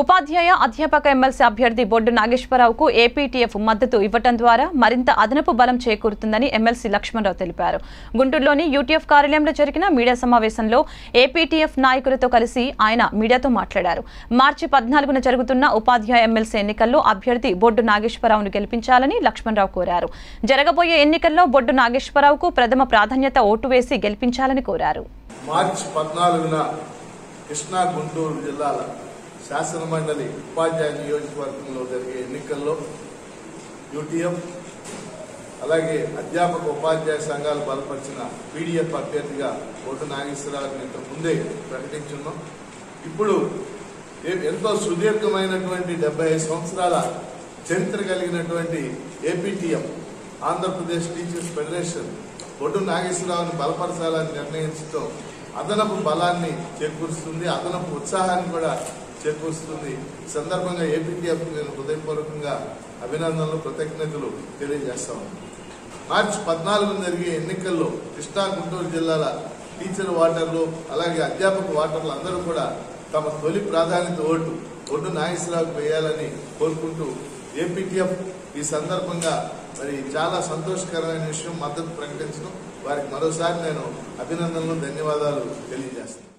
ఉపాధ్యాయ అధ్యాపక ఎమ్మెల్సీ అభ్యర్థి బొడ్డు నాగేశ్వరరావుకు ఏపీటీఎఫ్ మద్దతు ఇవ్వడం ద్వారా మరింత అదనపు బలం చేకూరుతుందని ఎమ్మెల్సీ లక్ష్మణరావు తెలిపారు. గుంటూరులోని యూటీఎఫ్ కార్యాలయంలో జరిగిన మీడియా సమావేశంలో ఏపీటీఎఫ్ నాయకులతో కలిసి ఆయన మీడియాతో మాట్లాడారు. మార్చి 14న జరుగుతున్న ఉపాధ్యాయ ఎమ్మెల్సీ ఎన్నికల్లో అభ్యర్థి బొడ్డు నాగేశ్వరరావును గెలిపించాలని లక్ష్మణరావు కోరారు. జరగబోయే ఎన్నికల్లో బొడ్డు నాగేశ్వరరావుకు ప్రథమ ప్రాధాన్యత ఓటు వేసి గెలిపించాలని కోరారు. శాసన మండలి ఉపాధ్యాయ నియోజకవర్గంలో జరిగే ఎన్నికల్లో యూటీఎఫ్ అలాగే అధ్యాపక ఉపాధ్యాయ సంఘాలు బలపరిచిన పీడీఎఫ్ అభ్యర్థిగా బొడ్డు నాగేశ్వరరావుని ఇంతకుముందే ప్రకటించున్నాం. ఇప్పుడు ఎంతో సుదీర్ఘమైనటువంటి 75 సంవత్సరాల చరిత్ర కలిగినటువంటి APTF Andhra Pradesh teachers federation Boddu నాగేశ్వరరావుని బలపరచాలని నిర్ణయించడం అదనపు బలాన్ని చేకూరుస్తుంది, అదనపు ఉత్సాహాన్ని కూడా చేకూరుస్తుంది. సందర్భంగా ఏపీటీఎఫ్ నేను హృదయపూర్వకంగా అభినందనలు కృతజ్ఞతలు తెలియజేస్తా ఉన్నాను. మార్చి 14న జరిగే ఎన్నికల్లో కృష్ణా గుంటూరు జిల్లాల టీచర్ వాటర్లు అలాగే అధ్యాపక వాటర్లు అందరూ కూడా తమ తొలి ప్రాధాన్యత ఓటు బొడ్డు నాగేశ్వరరావుకు వేయాలని కోరుకుంటూ ఏపీటీఎఫ్ ఈ సందర్భంగా మరి చాలా సంతోషకరమైన విషయం మద్దతు ప్రకటించడం వారికి మరోసారి నేను అభినందనలు ధన్యవాదాలు తెలియజేస్తాను.